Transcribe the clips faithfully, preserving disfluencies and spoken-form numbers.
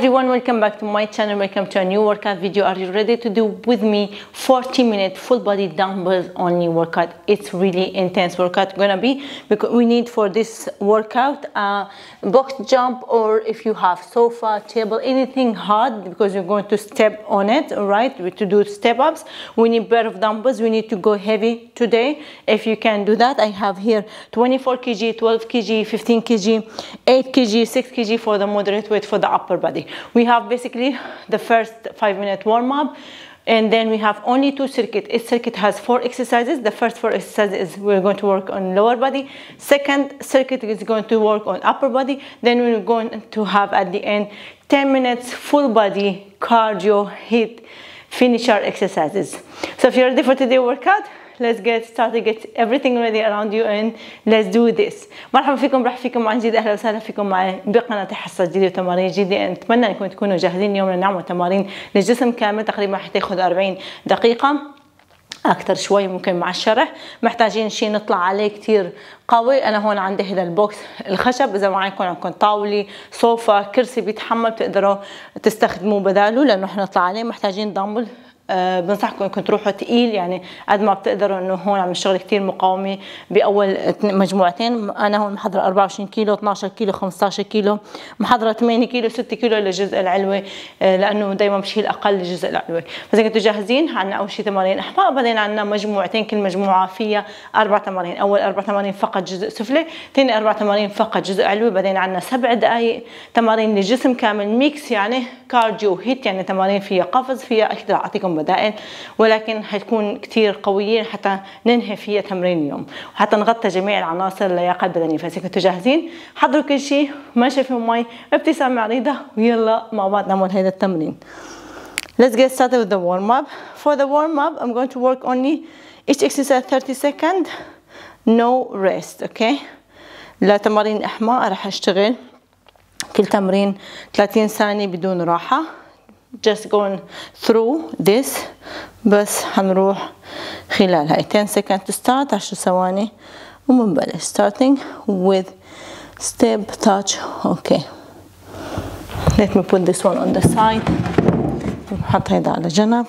everyone, welcome back to my channel. Welcome to a new workout video. Are you ready to do with me forty minute full body dumbbells only workout? It's really intense workout gonna be, because we need for this workout a uh, box jump, or if you have sofa, table, anything hard, because you're going to step on it. All right, to do step ups we need pair of dumbbells. We need to go heavy today. If you can do that, I have here twenty-four kilograms, twelve kilograms, fifteen kilograms, eight kilograms, six kilograms for the moderate weight for the upper body. We have basically the first five minute warm-up, and then we have only two circuits. Each circuit has four exercises. The first four exercises is we're going to work on lower body. Second circuit is going to work on upper body. Then we're going to have at the end ten minutes full body cardio hit finisher exercises. So if you're ready for today's workout, let's get started, get everything ready around you, and let's do this. مرحبا فيكم راح فيكم عن جديد، اهلا وسهلا فيكم معي بقناة حصة جديدة وتمارين جديدة. نتمنى انكم تكونوا جاهزين. اليوم نعمل تمارين للجسم كامل، تقريبا حتاخذ أربعين دقيقة اكثر شوي ممكن مع الشرح. محتاجين شيء نطلع عليه كثير قوي. انا هون عندي هذا البوكس الخشب، اذا معكم عندكم طاوله، صوفه، كرسي بيتحمل بتقدروا تستخدموه بداله، لانه احنا نطلع عليه. محتاجين دمبل، أه بنصحكم انكم تروحوا ثقيل يعني قد ما بتقدروا، انه هون عم نشتغل كثير مقاومه باول مجموعتين. انا هون محضره أربعة وعشرين كيلو، اثني عشر كيلو، خمسة عشر كيلو، محضره ثمانية كيلو، ستة كيلو للجزء العلوي، أه لانه دائما بشيل اقل للجزء العلوي. فاذا كنتوا جاهزين، عندنا اول شيء تمارين احماء، بعدين عندنا مجموعتين كل مجموعه فيها اربع تمارين. اول اربع تمارين فقط جزء سفلي، ثاني اربع تمارين فقط جزء علوي، بعدين عندنا سبع دقائق تمارين للجسم كامل ميكس، يعني كارديو هيت، يعني تمارين فيها قفز، فيها اكثر. اعطيكم بدائل ولكن حتكون كثير قويه حتى ننهي فيها تمرين اليوم، وحتى نغطي جميع العناصر اللياقه البدنيه. فاذا كنتوا جاهزين، حضروا كل شيء، ماشي في مي، ابتسامه عريضه، ويلا مع بعض نعمل هذا التمرين. Let's get started with the warm up. For the warm up, I'm going to work only each exercise thirty seconds, no rest, okay؟ لا تمارين احماء، راح اشتغل كل تمرين ثلاثين ثانية بدون راحه. Just going through this، بس هنروح خلال هاي ten seconds to start، عشر ثواني ومنبلش. Starting with step, touch. Okay, let me put this one on the side، نحط هيدا على جنب.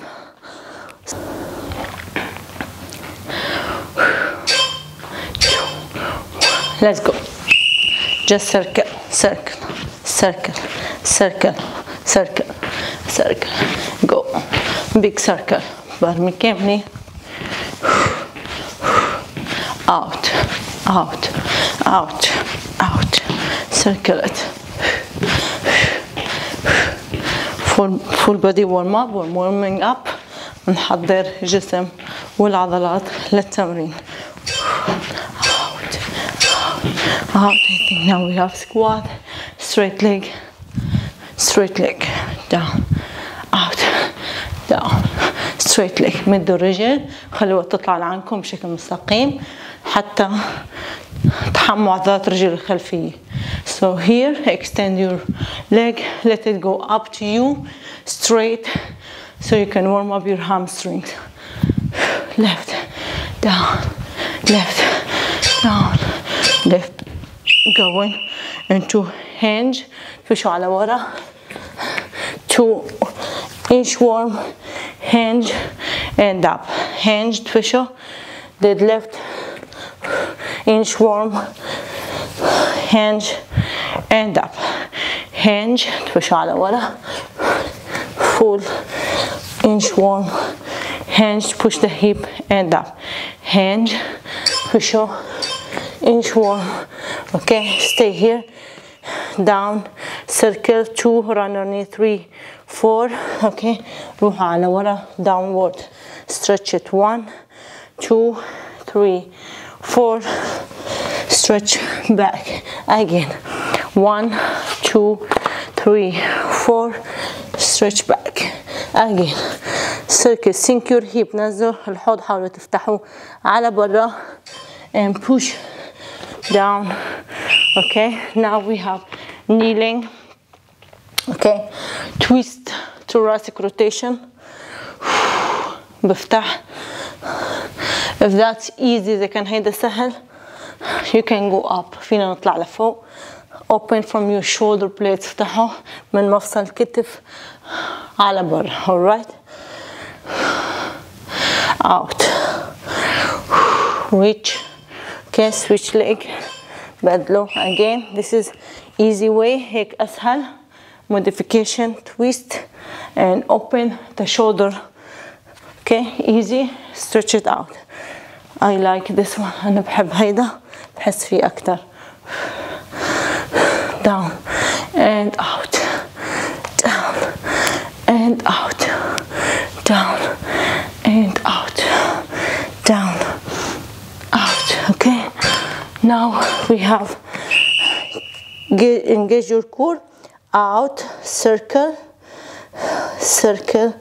Let's go. Just circle, circle, circle, circle, circle, circle. Go. Big circle. برمي كاملة. Out. Out. Out. Out. Circle it. Full, full body warm up. We're warming up. نحضر الجسم والعضلات للتمرين. Out. Out. Out. I think now we have squat. Straight leg. Straight leg. Down. Out. Down. Straight leg. مدوا الرجل، خلوها تطلع لعنكم بشكل مستقيم حتى تحموا عضلات الرجل الخلفية. So here extend your leg, let it go up to you straight so you can warm up your hamstrings. Left. Down. Left. Down. Left. Going into hinge. فشوا على ورا. Two inchworm, hinge and up. Hinge تفشوا، deadlift, inchworm, hinge and up. Hinge تفشوا على ورا. Full inchworm, hinge, push the hip and up. Hinge تفشوا، inchworm. Okay, stay here. Down, circle, two, run on it, three, four. Okay, روح على ورا. Downward, stretch it. One, two, three, four. Stretch back again. One, two, three, four. Stretch back again. Circle, sink your hip. نزلوا الحوض، حاولوا تفتحوا على برا and push down. Okay, now we have kneeling. Okay, twist thoracic rotation. بفتح. If that's easy, إذا كان هيدا سهل you can go up. فينا نطلع لفوق. open from your shoulder blades افتحوا من مفصل الكتف على بره. Alright, out, reach, okay, switch leg, بدلو. Again, this is easy way, هيك أسهل. Modification, twist and open the shoulder. Okay, easy, stretch it out. I like this one. أنا بحب هيدا بحس فيه أكتر. Down and out, down and out, down and out, down, out. Okay, now we have engage your core, out, circle, circle,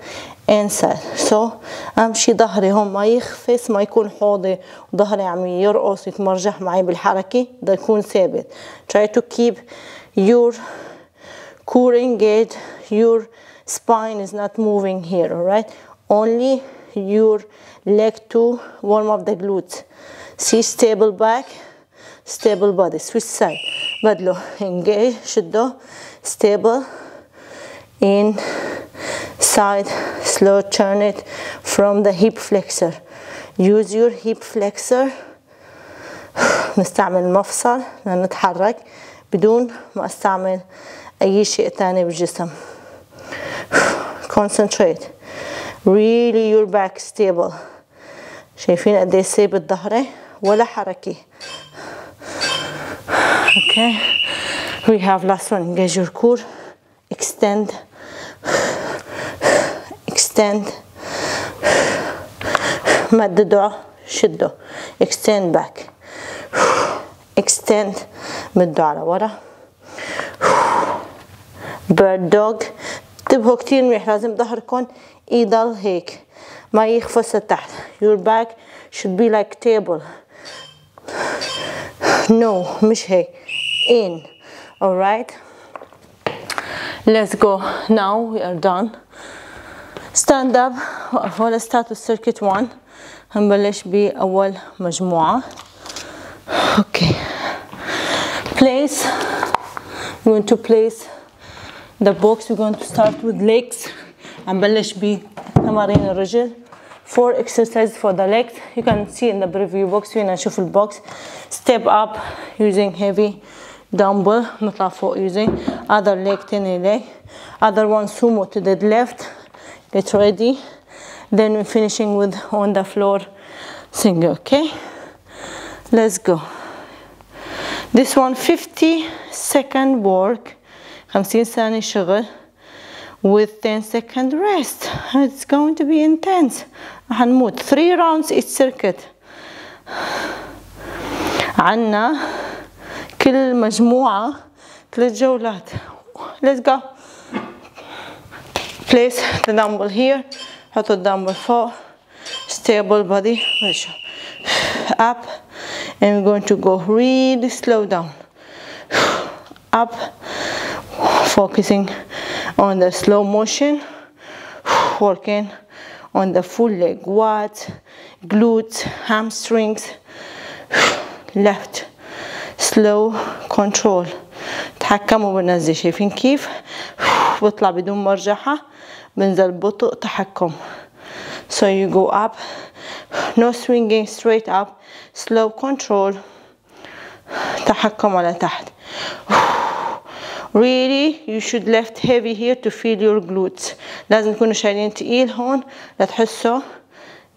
inside. So أهم شي ظهري هون ما يخفص، ما يكون حوضي وظهري عم يرقص يتمرجح معي بالحركة، بده يكون ثابت. Try to keep your core engaged, your spine is not moving here, alright? Only your leg to warm up the glutes. See, stable back, stable body. Switch side. بدله. Engage. شده. Stable. In. Side. Slow turn it from the hip flexor. Use your hip flexor. نستعمل مفصل لنتحرك بدون ما استعمل أي شيء تاني بالجسم. Concentrate. Really your back stable. شايفين قد ايه ثابت ظهري ولا حركة. Okay. We have last one. Engage your core. Extend. Extend. مددوا شدوا. Extend back. Extend. مدوا على ورا. Bird dog. انتبهوا كتير منيح لازم ظهركم يضل هيك ما يخفص لتحت. Your back should be like table. No, مش هيك. In. Alright. Let's go. Now we are done. Stand up. ولا start with circuit one. هنبلش بأول مجموعة. Okay. Place. We're going to place the box. We're going to start with legs. هنبلش بتمارين الرجل. Four exercises for the legs. You can see in the preview box. هنا نشوف البوكس. Step up using heavy dumbbell. نطلع فوق using other leg, tiny leg. Other one sumo to the left. Get ready. Then we're finishing with on the floor single. Okay. Let's go. This one fifty second work. خمسين ثانية شغل. With ten second rest. It's going to be intense. هنموت. Three rounds each circuit. عنا كل مجموعة ثلاث جولات. Let's go. Place the dumbbell here. حط الدمبل فوق. Stable body. Up. And we're going to go really slow down. Up. Focusing on the slow motion, working on the full leg, quads, glutes, hamstrings, left, slow, control. تحكموا بالنزلة. شايفين كيف بطلع بدون مرجحة، بنزل ببطء تحكم. So you go up, no swinging, straight up, slow control. تحكم على تحت. Really, you should lift heavy here to feel your glutes. لازم تكونوا شايلين تقيل هون لتحسوا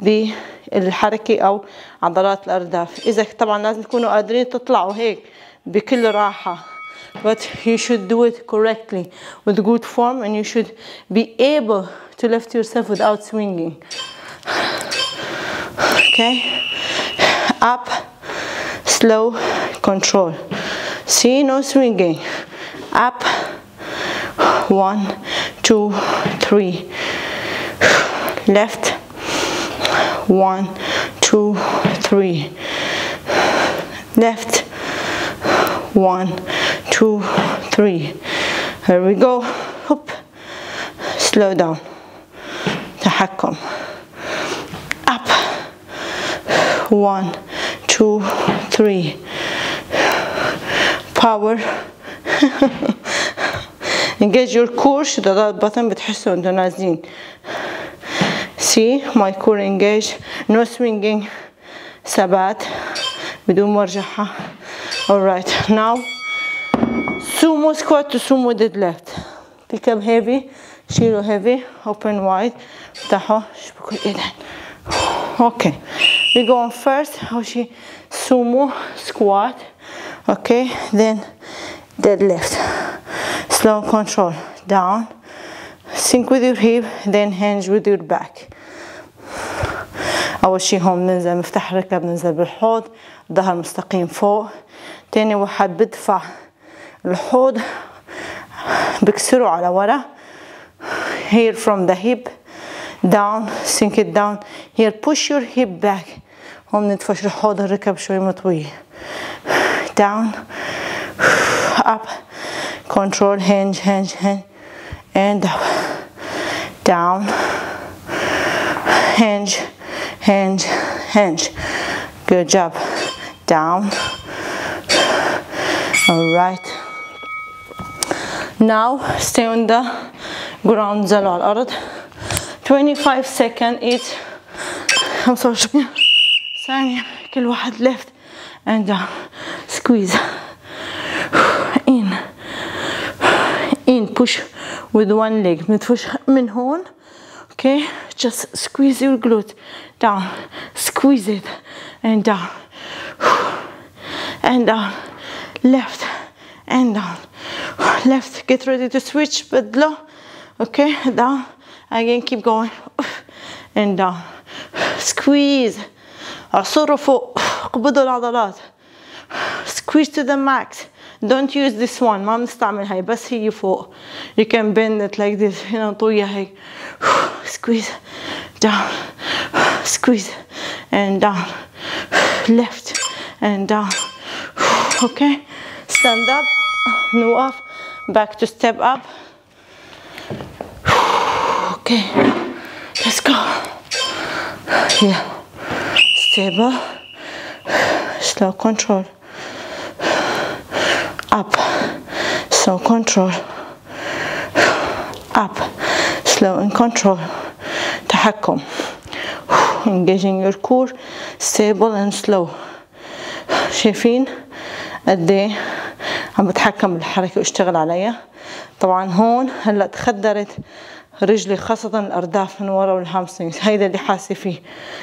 بالحركة أو عضلات الأرداف. إذا طبعا لازم تكونوا قادرين تطلعوا هيك بكل راحة. But you should do it correctly with good form and you should be able to lift yourself without swinging. Okay, up, slow, control. See, no swinging. Up, one, two, three, left, one, two, three, left, one, two, three. Here we go. Hoop. Slow down. تحكم. Up, one, two, three. Power. Engage your core. شد عضلات بطن بتحسوا انتوا نازلين. See my core engage. No swinging. ثبات بدون مرجحة. Alright. Now sumo squat to sumo deadlift. Pick up heavy. Shiro heavy. Open wide. افتحوا شبكوا الايدين. Okay. We go on first. Hoshi sumo squat. Okay. Then deadlift. Slow control. Down. Sink with your hip. Then hinge with your back. أول شي هون بننزل مفتح ركبة بننزل بالحوض. ظهر مستقيم فوق. تاني واحد بدفع الحوض. بكسره على ورا. Here from the hip. Down. Sink it down. Here push your hip back. هون بندفش الحوض الركب شوي مطوية. Down. Up. Control. Hinge. Hinge. Hinge. And up. Down. Hinge. Hinge. Hinge. Good job. Down. Alright. Now stay on the ground. زلوا على الأرض. twenty-five seconds each. خمسة وعشرين ثانية كل واحد left and down. Squeeze. In. In. Push with one leg. بنتفش من هون. Okay. Just squeeze your glute. Down. Squeeze it. And down. And down. Left. And down. Left. Get ready to switch. بدلو. Okay. Down. Again. Keep going. And down. Squeeze. عصروا فوق. قبضوا العضلات. Squeeze to the max. Don't use this one. ما بنستعمل هاي بس هي فوق. You can bend it like this. هنا طوية هيك. Squeeze. Down. Squeeze. And down. Left. And down. Okay. Stand up. نوقف. Back to step up. Okay. Let's go. Yeah. Stable. Slow control. Up, slow control. Up, slow and control. تحكم. Engaging your core, stable and slow. شايفين قد ايه عم بتحكم بالحركة واشتغل عليها. طبعا هون هلا تخدرت رجلي خاصة الأرداف من ورا والهامسترينجز، هيدا اللي حاسة فيه.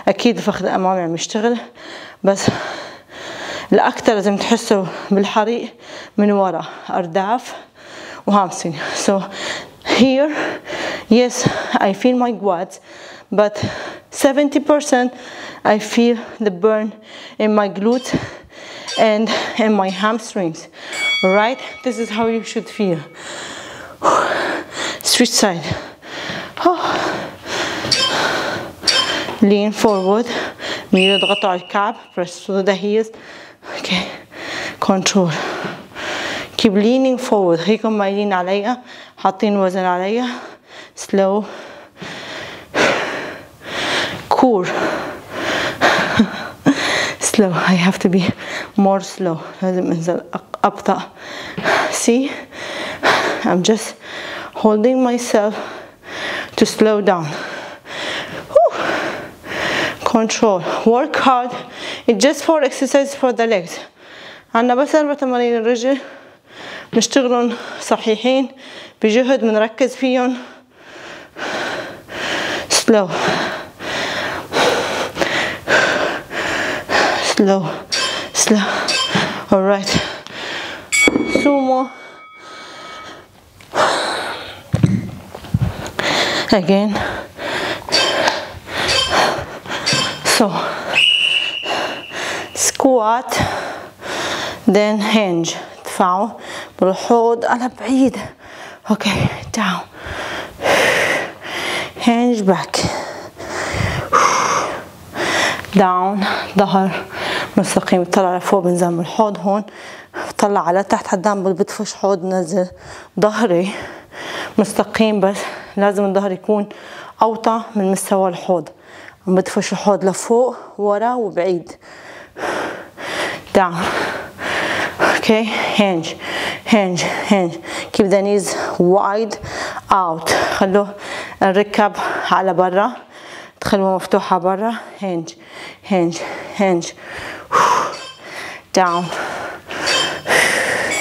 أكيد الفخذ الأمامي عم يشتغل بس الأكثر لازم تحسوا بالحريق من ورا أرداف وهامسترينج. So here, yes, I feel my quads, but seventy percent I feel the burn in my glutes and in my hamstrings. Right? This is how you should feel. Switch side. Lean forward. ميلوا اضغطوا على الكعب. Press to the heels. Okay. Control. Keep leaning forward. هيكم مايلين عليا. حاطين وزن عليا. Slow. Core. Slow. I have to be more slow. لازم انزل أبطأ. See? I'm just holding myself to slow down. Control. Work hard. It's just for exercise for the legs. عنا بس أربع تمارين الرجل نشتغلهم صحيحين بجهد منركز فيهم. Slow. Slow. Slow. Alright. Sumo. Again. So, squat, then hinge. ادفعوا بالحوض على بعيد. Okay, down. Hinge back. Down. ظهر مستقيم. بطلع لفوق بنزل بالحوض هون. بطلع على تحت حدام بدفش حوض بنزل. ظهري مستقيم بس لازم الظهر يكون أوطى من مستوى الحوض. عم بدفش الحوض لفوق ورا وبعيد. Down. Okay. Hinge. hinge, hinge. Keep the knees wide out. خلوا الركب على برا. تخلوها مفتوحة برا. Hinge, hinge, hinge. Down.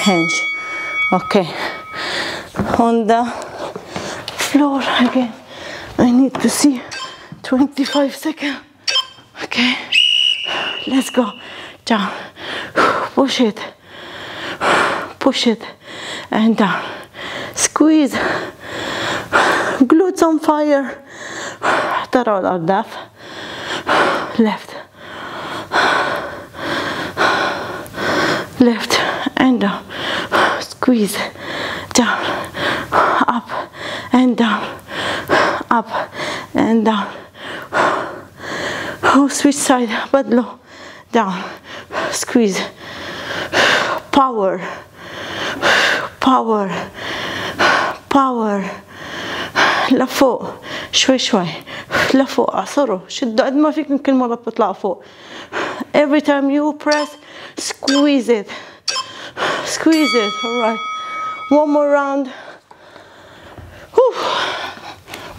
Hinge. Okay. On the floor again. I need to see twenty-five seconds. Okay. Let's go. Down. Push it. Push it and down. Squeeze. Glutes on fire. Roll or left. Left. Left and down. Squeeze. Down. Up and down. Up and down. Oh, switch side, but low. Down. Squeeze. Power. Power, power, لفوق شوي شوي لفوق اعصروا شدوا قد ما فيكم كل مرة بتطلعوا فوق. Every time you press, squeeze it, squeeze it. Alright, one more round.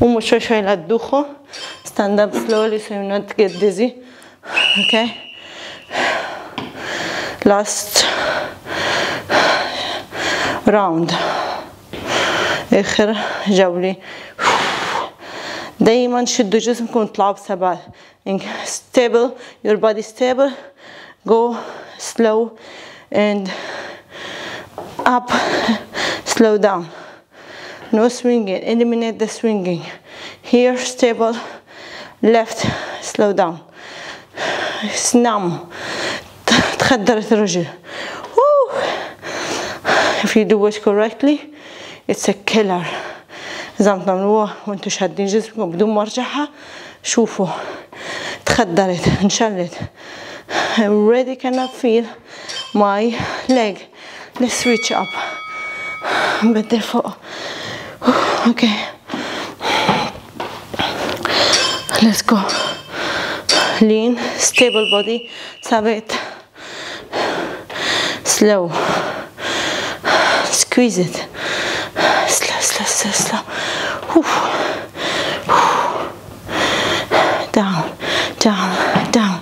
قوموا شوي شوي لتدوخوا. Stand up slowly so you not get dizzy. Okay. Last راوند. آخر جولة. دايما شدوا جسمكم وطلعوا بثبات. Stable, your body stable. Go slow and up, slow down. No swinging, eliminate the swinging. Here, stable, left, slow down. نعم. تخدرت الرجل. If you do it correctly, it's a killer. إذا بتعملوها وانتو شادين جسمكم بدون ما أرجعها، شوفوا تخدرت، انشلت. I already cannot feel my leg. Let's switch up. بدي فوق. Okay. Let's go. Lean, stable body. ثابت. Slow. Squeeze it. Slow, slow, slow, slow. Oof. Oof. Down, down, down.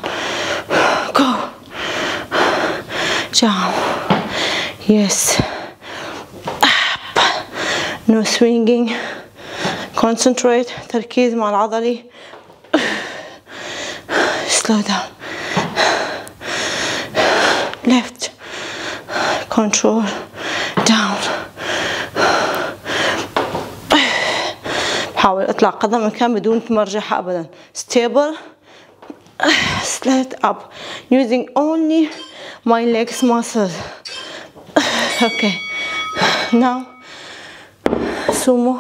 Go. Down. Yes. Up. No swinging. Concentrate. تركيز مع العضلة. Slow down. Left. Control. Down. حاول اطلع قدم كان بدون ما ارجعها ابدا. Stable. Slide up. Using only my legs muscles. Okay. Now. Sumo.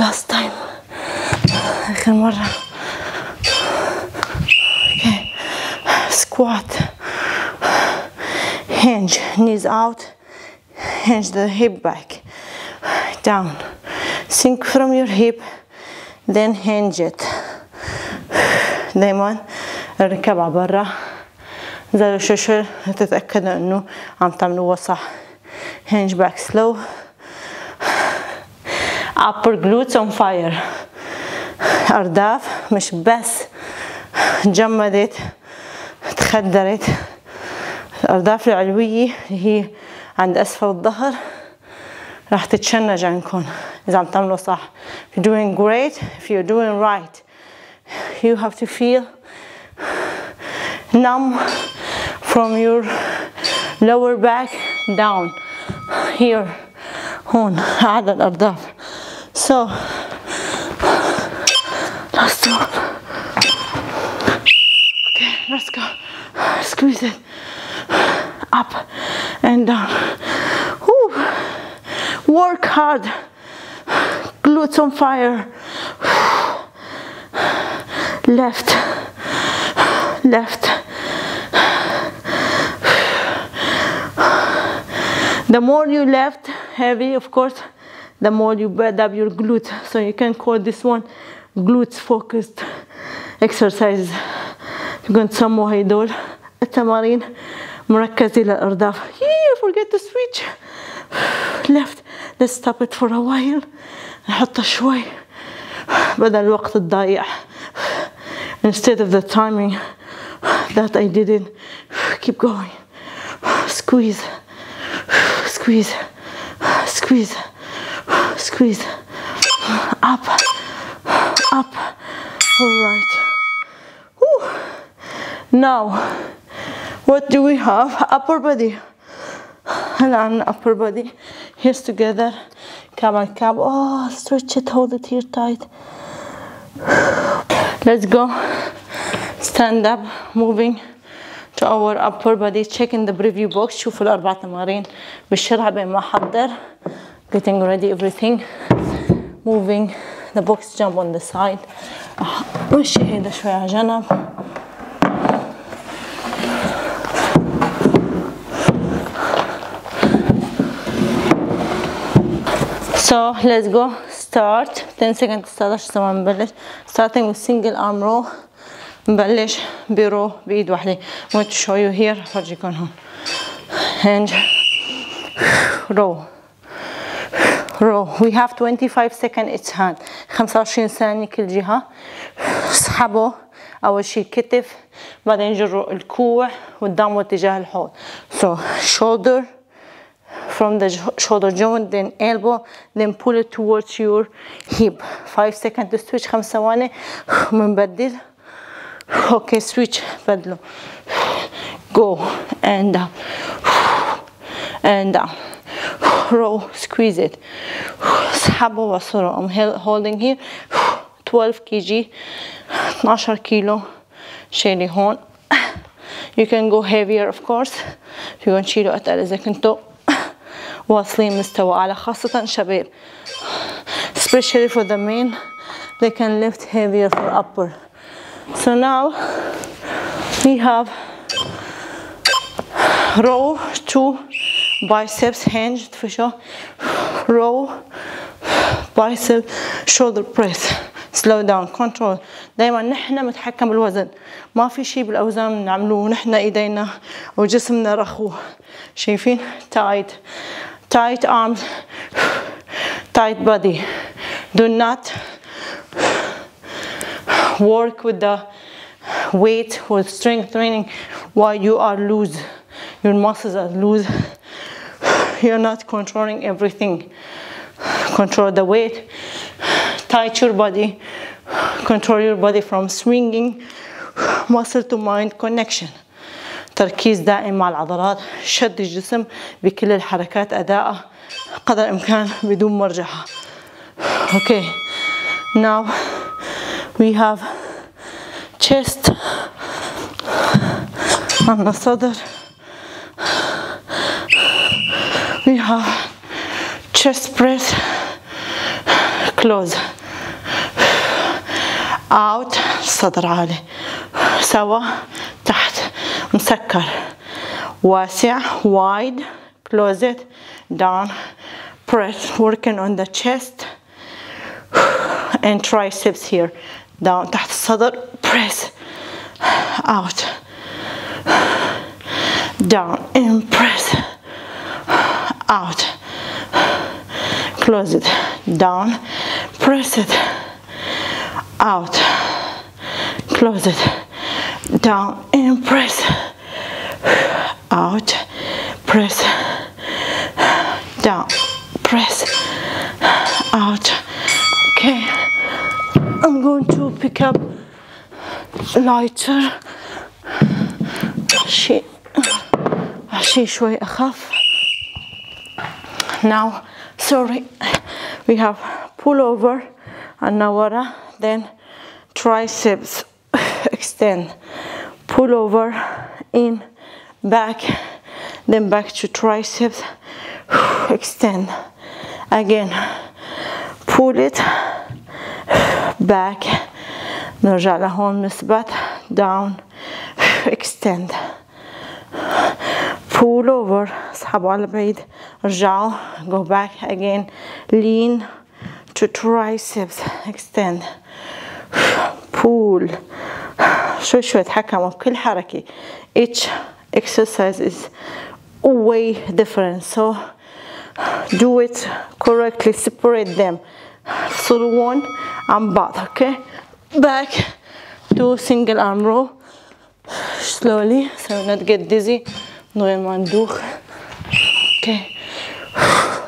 Last time. آخر مرة. Okay. Squat. Hinge. Knees out. Hinge the hip back, down, sink from your hip, then hinge it. دايما الركب على برا. زلوا شوي شوي تتأكدوا انه عم تعملوها صح. Hinge back slow. Upper glutes on fire. أرداف مش بس جمدت تخدرت. الأرداف العلوية اللي هي عند أسفل الظهر راح تتشنج عنكم إذا عم تعملوا صح. If you're doing great, if you're doing right, you have to feel numb from your lower back down here. هون عند الأرداف. So last one. Okay, let's go. Squeeze it. Up and down. Woo. Work hard. Glutes on fire. Left. Left. The more you left heavy, of course, the more you build up your glutes. So you can call this one glutes focused exercises. You're going to سموها هدول التمارين مركزة للأرداف. forget to switch left. Let's stop it for a while. نحطها شوي بدل الوقت الضايع. Instead of the timing that I didn't keep going. Squeeze, squeeze, squeeze, squeeze. Up, up. All right. Woo. Now, what do we have? Upper body. الآن upper body. Here's together. Come on, come. Oh, stretch it. Hold it here tight. Let's go. Stand up. Moving to our upper body. Checking the preview box. شوفوا الأربع تمارين بالشرح بين ما أحضر. Getting ready everything. Moving the box jump on the side. مشي هيدا شوي على جنب. So let's go start. ten seconds تسعتاشر زمان نبلش. Starting with single arm row. نبلش برو بإيد واحدة. I'm going to show you here. فرجيكم هون. Hinge. Row. Row. We have twenty-five seconds each hand. خمسة وعشرين ثانية كل جهة. اسحبوا أول شي الكتف. بعدين جروا الكوع قدام واتجاه الحوض. So shoulder. From the shoulder joint, then elbow, then pull it towards your hip. Five seconds to switch. خمس ثواني منبدل. Okay, switch. بدلو. Go and down and down. Row, squeeze it. سحبوا وصلوا. I'm holding here. twelve kilograms. twelve kilo. شيلي هون. You can go heavier, of course. If you want شيلوا أتقل إذا كنتوا واصلين مستوى أعلى خاصة شباب. Especially for the men, they can lift heavier for upper. So now we have row two biceps hinged for sure. Row biceps shoulder press. Slow down control. دايما نحن متحكم بالوزن. ما في شيء بالاوزان بنعملوه نحن ايدينا وجسمنا رخوه. شايفين؟ tight. Tight arms, tight body. Do not work with the weight or strength training while you are loose. Your muscles are loose. You're not controlling everything. Control the weight, tight your body, control your body from swinging, muscle to mind connection. تركيز دائم مع العضلات، شد الجسم بكل الحركات، أداءه قدر الإمكان بدون مرجحة. Okay, now we have chest عن الصدر. We have chest press. Close. Out. صدر عالي. سوا. تحت. مسكر واسع wide close it down press working on the chest and triceps here down تحت الصدر press out down and press out close it down press it out close it down and press out press down press out. Okay, I'm going to pick up lighter شيء شيء شوي أخاف. Now sorry we have pull over النورة then triceps extend, pull over, in, back, then back to triceps, extend, again, pull it, back, نرجع لهون مثبت, down, extend, pull over, اسحبوا على بعيد, رجعوا, go back again, lean to triceps, extend, pull. شوي شوي تحكموا بكل حركة. Each exercise is way different. So do it correctly, separate them. Through one and back, okay? Back to single arm row. Slowly, so not get dizzy. Doing one duch. Okay.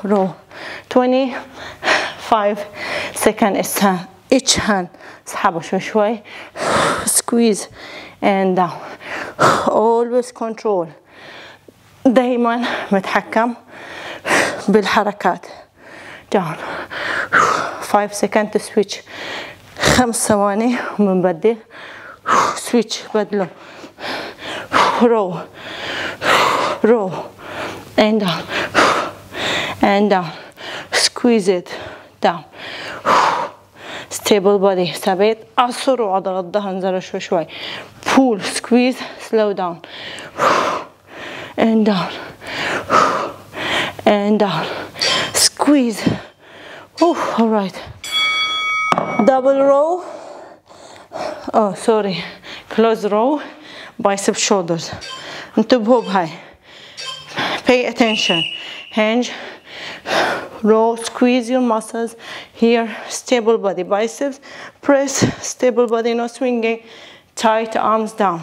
Row. twenty-five seconds each hand. اسحبه شوي شوي. Squeeze and down. Always control. دايما متحكم بالحركات. Down. five seconds to switch. خمس ثواني ومنبدل. Switch بدله. Row, row, and down, and down. Squeeze it down. Stable body. ثبات. عصروا عضلات الظهر. انزلوا شوي شوي. Pull, squeeze, slow down, and down, and down. Squeeze. Oh, all right. Double row. Oh, sorry. Close row. Bicep shoulders. انتبهوا بهاي. Pay attention. Hinge. Row. Squeeze your muscles here. Stable body. Biceps. Press. Stable body. No swinging. Tight arms down.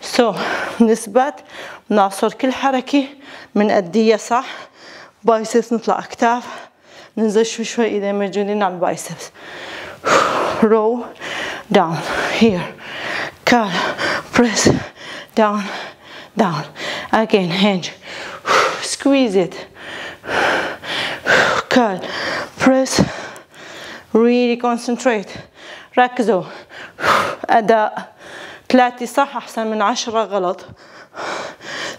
So نثبت. نعصر كل حركة. بنأديها صح. Biceps نطلع أكتاف. ننزل شوي شوي إيدين مجنونين على البايسبس. Row. Down. Here. Curl. Press. Down. Down. Again. Hinge. Squeeze it. Curl. Press. Really concentrate. ركزوا. أداء. ثلاثة صح أحسن من عشرة غلط.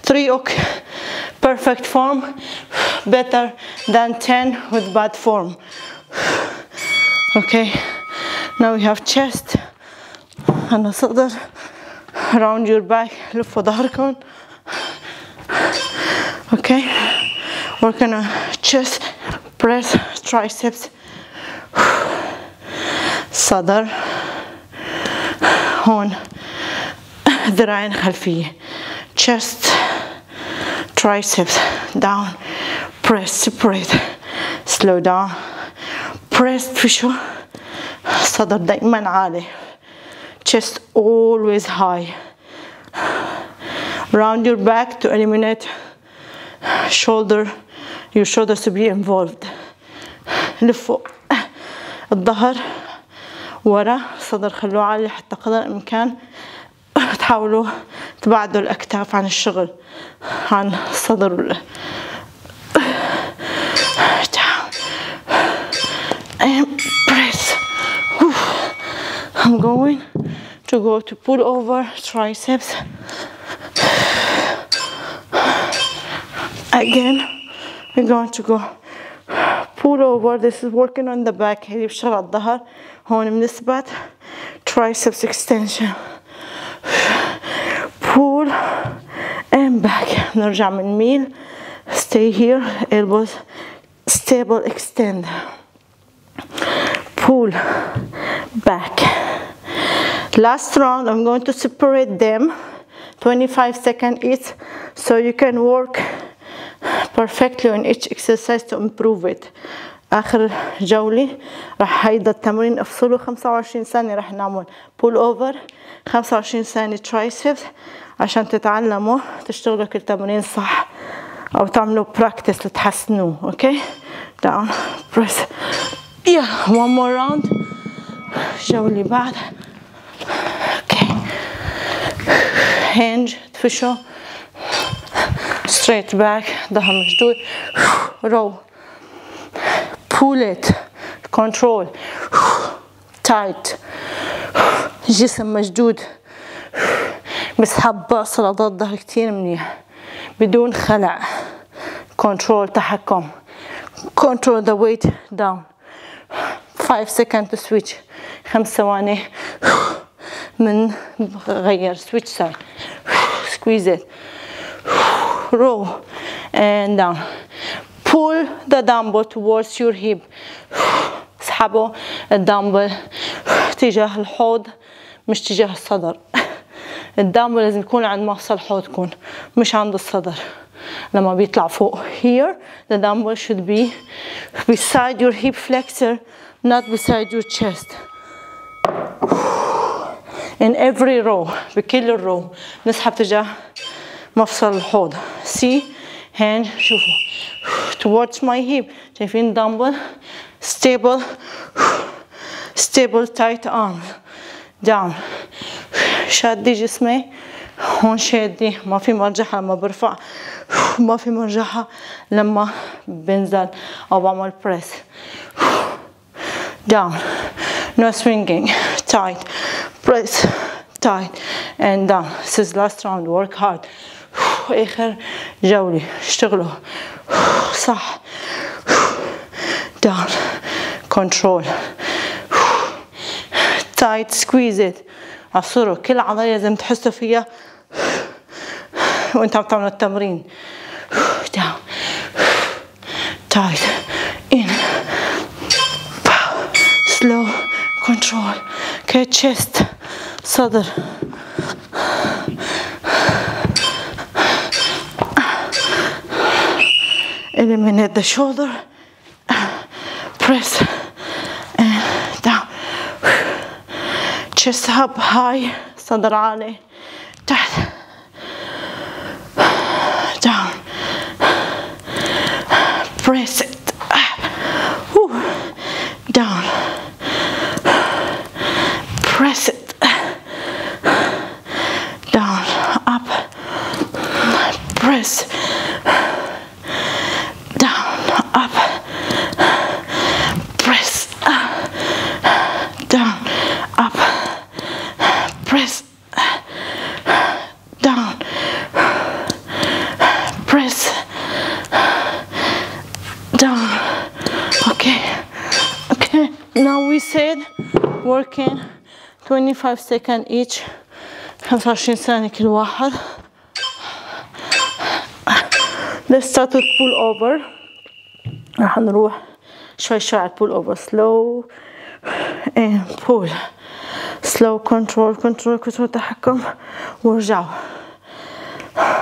Three okay. Perfect form. Better than ten with bad form. Okay. Now we have chest. أنا صدر. Round your back. لفوا ظهركم. Okay. Work on chest, press, triceps. صدر. هون. ذراعين خلفية. Chest, triceps. Down. Press. Separate. Slow down. Press. في شو؟ صدر دائما عالي. Chest always high. Round your back to eliminate shoulder. Your shoulders to be involved. لفوق الظهر ورا. صدر خلوه عالي حتى قدر الإمكان تحاولوا تبعدوا الأكتاف عن الشغل عن الصدر. And press. I'm going to go to pull over triceps. Again, we're going to go pull over. This is working on the back. هذي بشغل على الظهر. هون بنثبت triceps extension. Pull and back. نرجع من ميل. Stay here. Elbows stable. Extend. Pull back. Last round, I'm going to separate them twenty-five seconds each, so you can work perfectly on each exercise to improve it. آخر جولة راح هيدا التمرين افصله خمسة وعشرين ثانية. راح نعمل pull over خمسة وعشرين ثانية triceps عشان تتعلموا تشتغلوا كل تمرين صح أو تعملوا practice لتحسنوه. okay down press. Yeah, one more round. جولة بعد. Okay. Hinge. تفشوا. Straight back. ظهر مشدود. Row. Pull it. Control. Tight. جسم مشدود. بسحب باص عضلات الظهر كتير منيح. بدون خلع. Control. تحكم. Control the weight down. five seconds to switch. خمس ثواني من غير. Switch side. Squeeze it. Row and down. Pull the dumbbell towards your hip. اسحبوا الدمبل تجاه الحوض مش تجاه الصدر. الدمبل لازم يكون عند مفصل حوضكم مش عند الصدر. لما بيطلع فوق. Here the dumbbell should be beside your hip flexor, not beside your chest. In every row, بكل الرو نسحب تجاه مفصل الحوض. See hand, شوفوا towards my hip. شايفين dumbbell stable stable tight arms down. شادي جسمي هون شادي، ما في مرجحة لما برفع، ما في مرجحة لما بنزل أو بعمل press. Down, no swinging, tight, press, tight and down. This is last round, work hard. آخر جولة، اشتغلوا صح. Down, control, tight, squeeze it. عصروا كل عضلة لازم تحسوا فيها وانت عم تعملوا التمرين. Down, tight, in, slow, control. Okay, chest, صدر. Eliminate the shoulder, press and down. Chest up high, صدر عالي تحت. Down, press it. Woo. Down, press it. Down, up, press. Down, up, press. Down, up. Press, down, press, down. Okay, okay. Now we said working twenty-five seconds each. خمسة وعشرين ثانية كل واحد. Let's start with pull over. راح نروح شوي شوي على pull over. Slow and pull. Slow, control, control, control تحكم ورجعوا.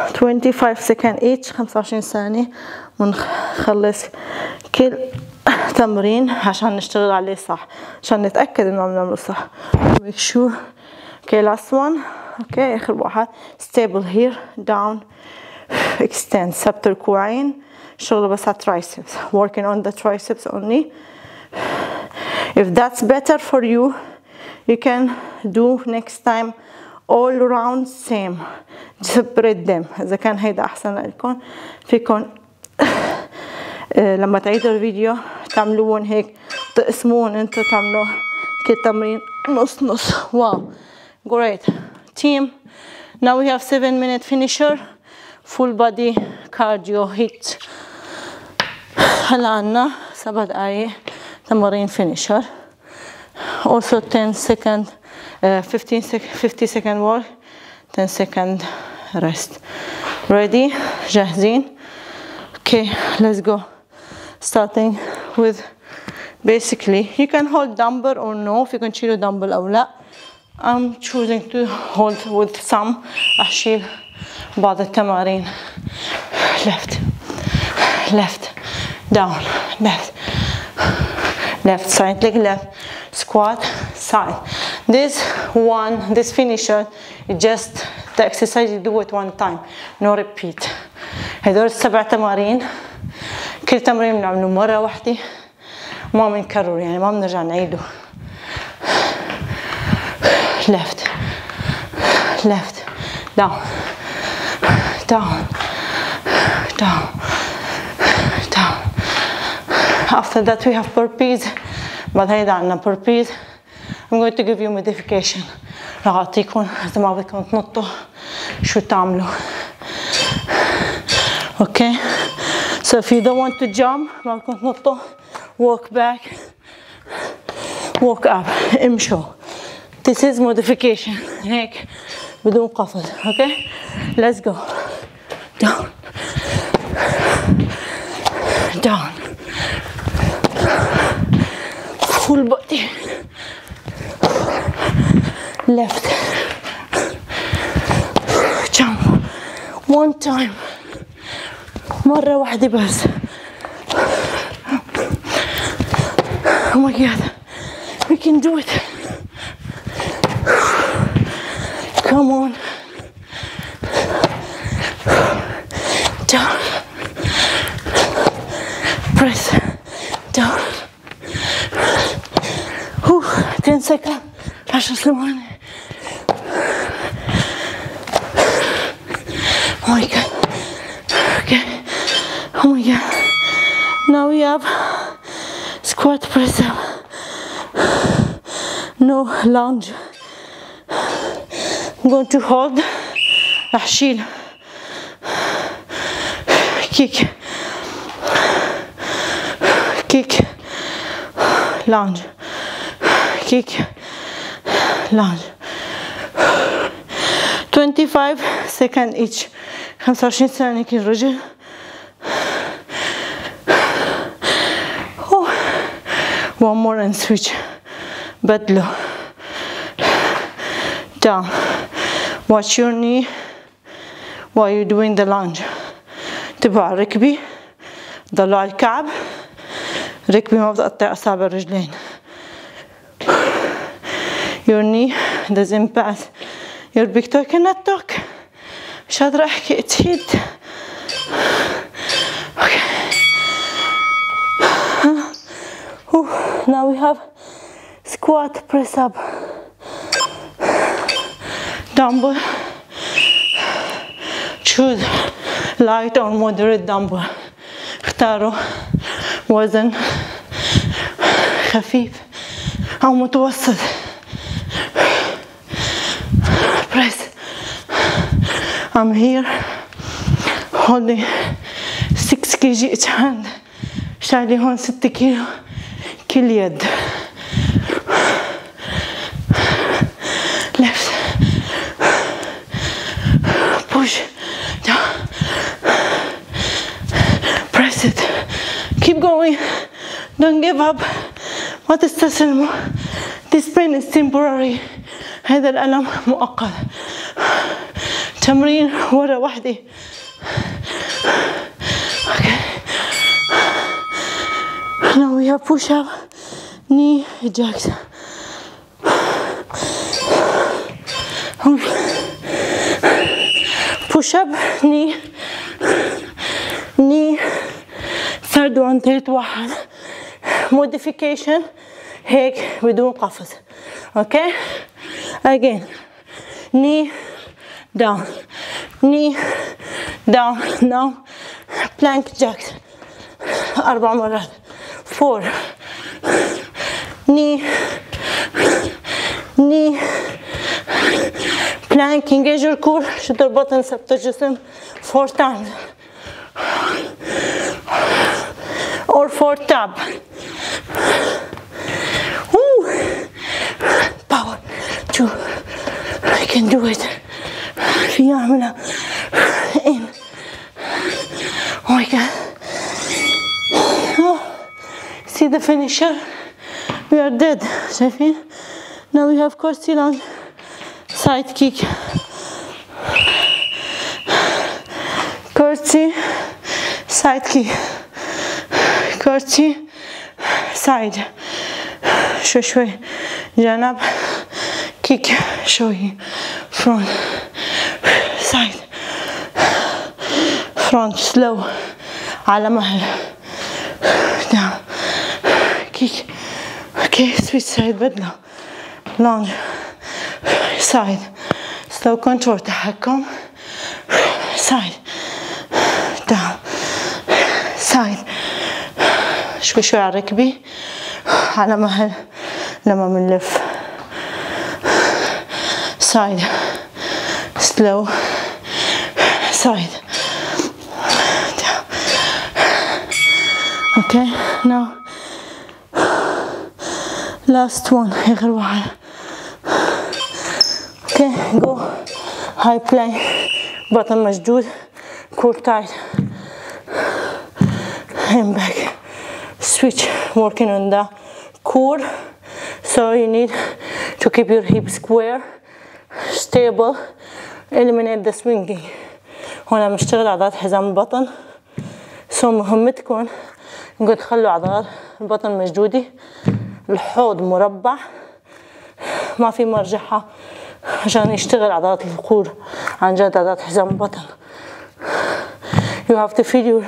twenty-five seconds each, خمسة وعشرين ثانية ونخلص كل تمرين عشان نشتغل عليه صح، عشان نتأكد انه عم نعمله صح. Make sure. Okay, last one. Okay, آخر واحد. Stable here, down, extend. ثبتوا الكوعين، اشتغلوا بس على triceps. Working on the triceps only. If that's better for you, you can do next time all round same. Separate them. إذا كان هيدا أحسن لكم فيكم لما تعيدوا الفيديو تعملون هيك، تقسمون أنتوا تعملوا كتمرين نص نص. واو. Great team. Now we have seven minute finisher. Full body cardio hit. هلا عنا سبع دقايق تمرين finisher. Also ten second, uh, fifteen sec fifty second walk, ten second rest. Ready? جاهزين? Okay, let's go. Starting with basically, you can hold dumbbell or no. If you can choose dumbbell or لا. I'm choosing to hold with some. أشيل بعض التمارين. Left, left, down, left, left side leg, left. Squat side. This one, this finisher, just the exercise you do it one time, no repeat. هذول السبع تمارين كل تمرين بنعمله مرة واحدة، ما بنكرر يعني ما بنرجع نعيده. Left, left, down, down, down, down. After that we have burpees. بعد هيدا عنا burpees. I'm going to give you modification. رح أعطيكم إذا ما بدكم تنطوا شو تعملوا. Okay. So if you don't want to jump ما بدكم تنطوا walk back, walk up. امشوا. This is modification. هيك بدون قفز. Okay. Let's go. Down. Down. Full body. Left. Jump. One time. مرة واحدة بس. Oh my God, we can do it. Come on. Down. Press. Down. Whew, ten seconds. عشر ثواني. Oh my God. Okay. Oh my God. Now we have squat press up. No lunge. I'm going to hold. أحشيل. Kick. Kick. Lunge. Kick. Lunge. twenty-five seconds each. خمسة وعشرين ثانية كل رجل. Oh. One more and switch. بدلو. Down. Watch your knee while you're doing the lunge. تبع ركبي. ضلوا على الكعب. ركبي ما بتقطع أصابع الرجلين. Your knee doesn't pass. Your big toe cannot talk. مش قادرة أحكي. It's hit. Okay. Ooh. Now we have squat press up. Dumbbell. Choose light or moderate dumbbell. اختاروا وزن خفيف أو متوسط. Press. I'm here holding six kilograms each hand. شايلة هون ستة كيلو كل يد. Left. Push. Down. Press it. Keep going. Don't give up. ما تستسلموا. This pain is temporary. هذا الألم مؤقت. تمرين ورا وحدة. Okay. Now we have push up, knee eject. Push up, knee, knee. Third one, third واحد. Modification. هيك بدون قفز. Okay. Again. Knee. Down, knee, down. Now, plank jack. أربع مرات. Four. Knee, knee. Plank. Engage your core. Shoulder button. سبت الجسم. Four times. Or four tap. Woo! Power. Two. I can do it. في عملها in. Oh my God. Oh. See the finisher. We are dead. شايفين. Now we have Corsi lunge. Side kick. Corsi. Side kick. Corsi. Side. شوي شوي. جنب. Kick. شوي. Front. Side. Front. Slow. على مهل. Down. Kick. Okay. Switch side. بدلو. Lunge. Side. Slow control. تحكم. Side. Down. Side. شوي شوي على ركبي. على مهل. لما منلف. Side. Slow. Side. Down. Okay, now last one. Okay, go. High plank. Bottom majdood. Core tight. And back. Switch. Working on the core. So you need to keep your hips square, stable. Eliminate the swinging. هنا بنشتغل عضلات حزام البطن سو مهمتكم انكم تخلوا عضلات البطن مشدوده، الحوض مربع ما في مرجحه عشان يشتغل عضلات الفقور، عن جد عضلات حزام البطن. You have to feel your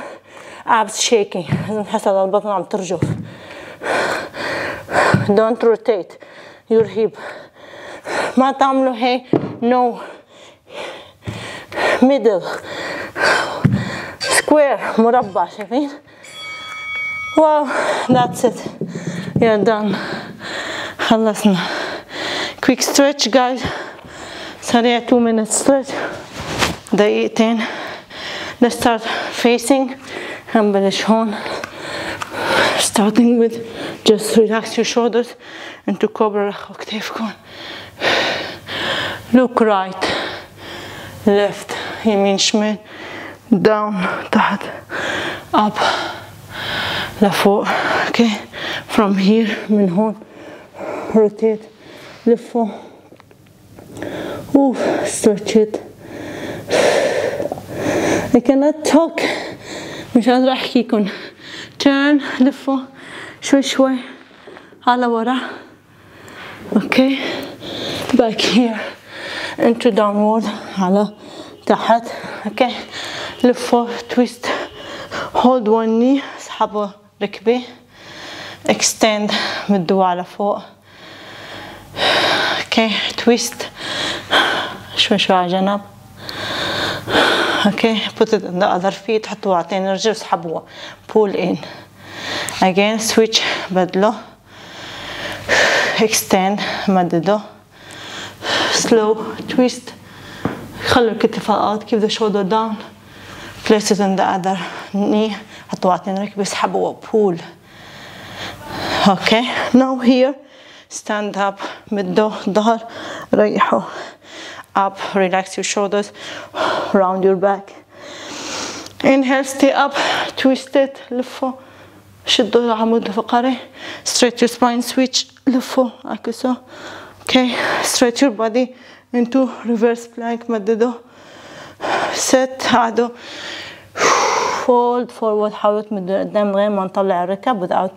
abs shaking. لازم تحس عضلات البطن عم ترجف. Don't rotate your hip. ما تعملوا هي no middle square مربع، شايفين؟ واو، that's it. You're done. خلصنا. Quick stretch guys. سريع two minutes stretch. دقيقتين. Let's start facing. نبلش هون. Starting with just relax your shoulders into cobra. رخوا كتافكم. Look right. Left. يمين شمال. Down. تحت. Up. لفوق. Okay. From here. من هون. Rotate. لفوا. Oof. Stretch it. I cannot talk. مش قادرة أحكيكم. Turn. لفوا. شوي شوي. على ورا. Okay. Back here. Into downward. على تحت. Okay. لفوا. Twist. Hold one knee. اسحبوا ركبة. Extend. مدوا على فوق. Okay. Twist. شوي شوي على جنب. Okay, put it in the other feet. حطوها على تاني رجل وسحبوها. Pull in. Again, switch. بدله. Extend. مدده. Slow. Twist. خلوا الكتف فقط. Keep the shoulder down. Place it in the other knee. حطوها على تاني رجل وسحبوها. Pull. Okay. Now here. Stand up. مدده. ظهر. ريحوا. Up. Relax your shoulders. Round your back. Inhale, stay up, twist it, لفوا. شدوا العمود الفقري. Straight your spine, switch, لفوا. عكسوا. Okay, straight your body into reverse plank, مددوا. Set, عادوا. Fold forward, حاولوا تمدوا قدام غير ما نطلع الركب without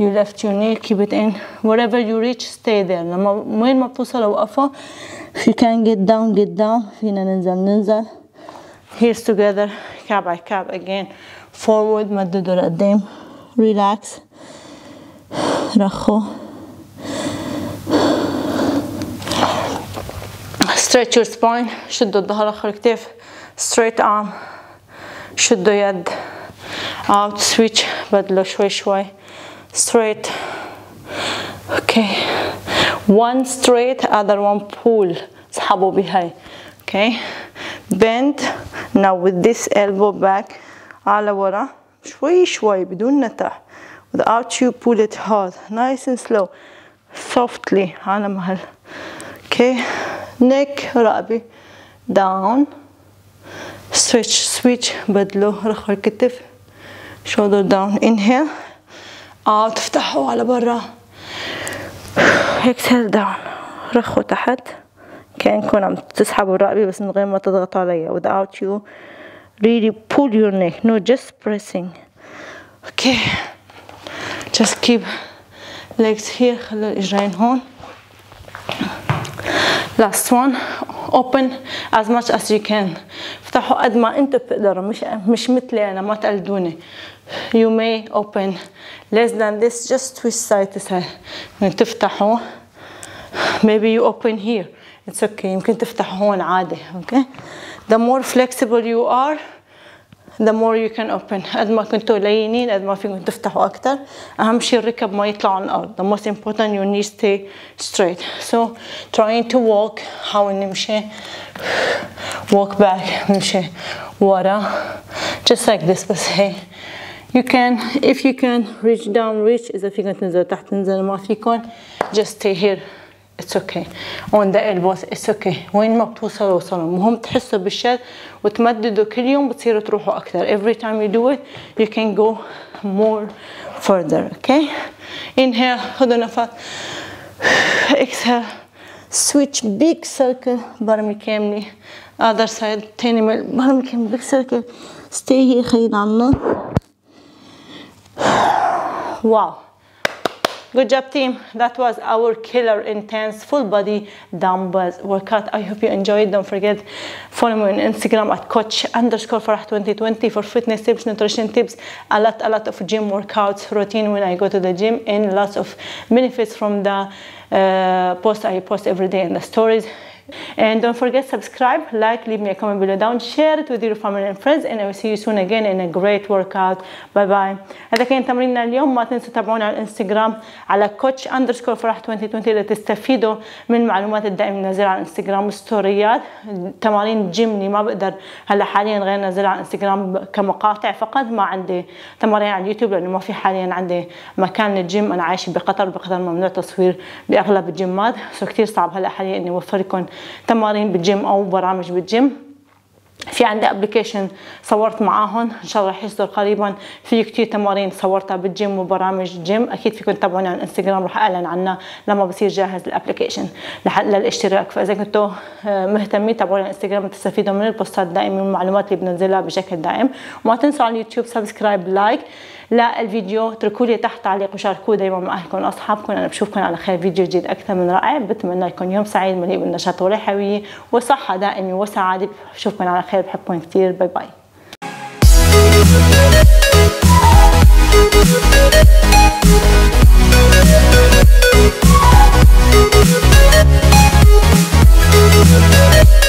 you left your knee, keep it in. Wherever you reach, stay there. لما وين ما بتوصلوا وقفوا. If you can get down, get down. فينا ننزل ننزل. Heels together, calf by calf again. Forward, مددوا لقدام. Relax. رخوا. Stretch your spine. شدوا الظهر آخر كتاف. Straight arm. شدوا يد. Out, switch. بدلوا شوي شوي. Straight. Okay. One straight, other one pull. اسحبوا بهاي. Okay. Bend. Now with this elbow back. على ورا. شوي شوي بدون نتاح. Without you pull it hard. Nice and slow. Softly. على مهل. Okay. Neck. رقبة. Down. Switch. Switch. بدلوا. رخوا الكتف. Shoulder down. Inhale. Out. افتحوا على برا. Exhale down. رخوا تحت. كأنكم عم تسحبوا الرقبة بس من غير ما تضغطوا عليها. Without you really pull your neck. No, just pressing. Okay. Just keep legs here. خلوا الإجرين هون. Last one. Open as much as you can. افتحوا قد ما انتم بتقدروا. مش مش مثلي أنا، ما تقلدوني. You may open less than this. Just twist side to side. ممكن تفتحوا. Maybe you open here. It's okay. يمكن تفتحوا هون عادي. Okay. The more flexible you are, the more you can open. قد ما كنتوا لينين قد ما فيكم تفتحوا أكتر. أهم شيء الركب ما يطلع عن الأرض. The most important your knees stay straight. So trying to walk. حاول نمشي. Walk back. نمشي ورا. Just like this. بس هي. You can, if you can, reach down, reach. إذا فيكم تنزلوا تحت تنزلوا، ما فيكم just stay here. It's okay. On the elbows, it's okay. وين ما بتوصلوا وصلوا. المهم تحسوا بالشد وتمددوا كل يوم بتصيروا تروحوا أكثر. Every time you do it, you can go more further. Okay? Inhale. خذوا نفس. Exhale. Switch big circle. برمي كاملة. Other side. تاني برمي كاملة big circle. Stay here. خلينا عنا. Wow. Good job, team. That was our killer intense full body dumbbells workout. I hope you enjoyed. Don't forget, follow me on Instagram at coach underscore Farah twenty twenty for fitness tips, nutrition tips, a lot, a lot of gym workouts, routine when I go to the gym, and lots of benefits from the uh, post I post every day in the stories. And don't forget, subscribe, like, leave me a comment below down, share it with your family and friends, and I will see you soon again in a great workout. Bye bye. هذا كان تمريننا اليوم. ما تنسوا تابعونا على الانستغرام على coach underscore فرح twenty twenty لتستفيدوا من المعلومات الدائما نازلة على الانستغرام، ستوريات تمارين جيم اللي ما بقدر هلا حاليا غير نازلة على الانستغرام كمقاطع فقط. ما عندي تمارين على اليوتيوب لأنه ما في حاليا عندي مكان للجيم. أنا عايشة بقطر، بقطر ممنوع تصوير بأغلب الجيمات، فكتير صعب هلا حاليا إني أوفركم تمارين بالجيم او برامج بالجيم. في عندي ابلكيشن صورت معاهم، ان شاء الله راح يصدر قريبا، في كثير تمارين صورتها بالجيم وبرامج جيم. اكيد فيكم تتابعوني على الانستغرام، راح اعلن عنها لما بصير جاهز الابلكيشن للاشتراك. فاذا كنتوا مهتمين تابعوني على الانستغرام تستفيدوا من البوستات دائما والمعلومات اللي بنزلها بشكل دائم. وما تنسوا على اليوتيوب سبسكرايب، لايك للفيديو، اتركوا لي تحت تعليق وشاركوه دائما مع اهلكم واصحابكم. انا بشوفكم على خير فيديو جديد اكثر من رائع. بتمنى لكم يوم سعيد مليء بالنشاط والحيويه وصحه دائمه وسعاده. بشوفكم على خير، بحبكم كثير، باي باي.